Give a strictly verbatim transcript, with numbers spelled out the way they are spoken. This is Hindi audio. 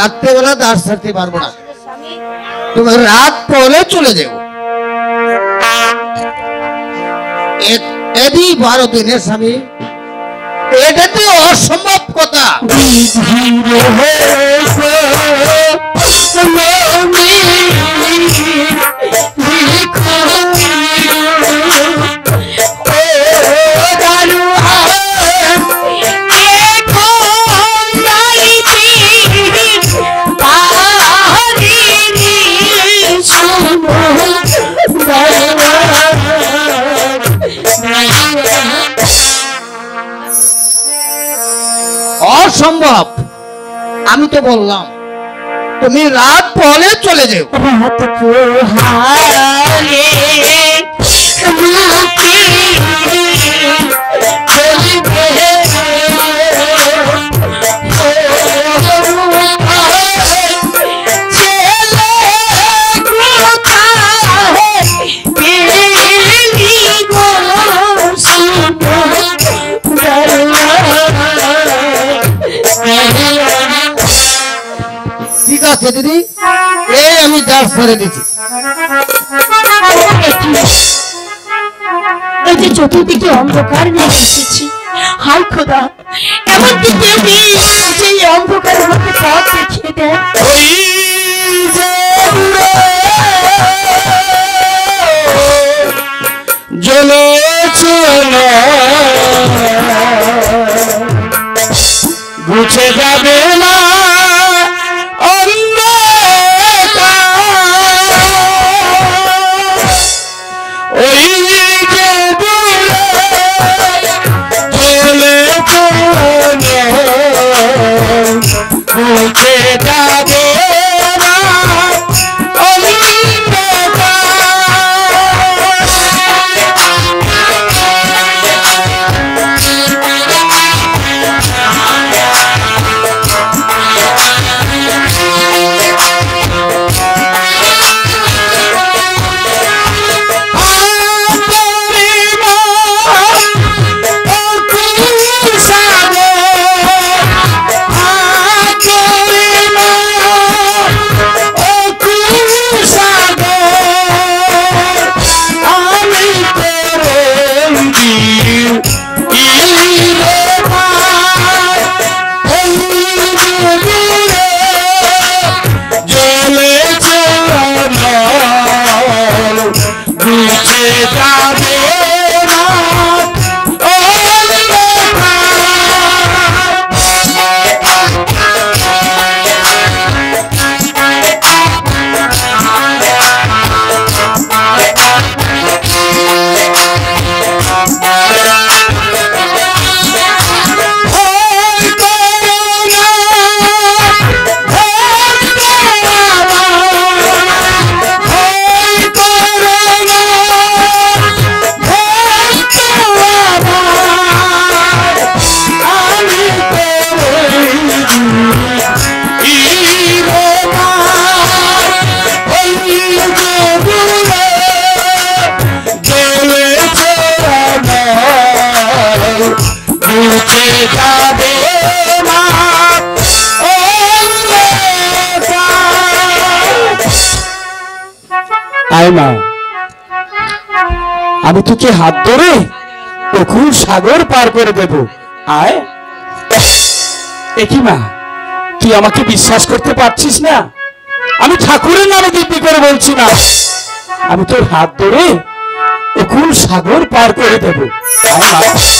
রাতে বেলা দাস করতে পারবো না তুমি রাত পরে চলে যাও এক এদি বারো দিনের স্বামী এটা তো অসম্ভব কথা সম্ভব আমি তো বললাম তুমি রাত পরে চলে যাও রাত পোহালে चतुर्दिके अंधकार हाय खुदा अंधकार আমাকে পথ দেখিয়ে দেয় Take a day. आय मा आमी तुके हाथ धरे पुकुर सागर पार करे देबो आय एकी मा तुई आमाके विश्वास करते पारछिस ना आमी ठाकुरेर नामे दिव्य करे बोलछि ना आमी तोर हाथ धरे पुकुर सागर पार करे देबो आय मा।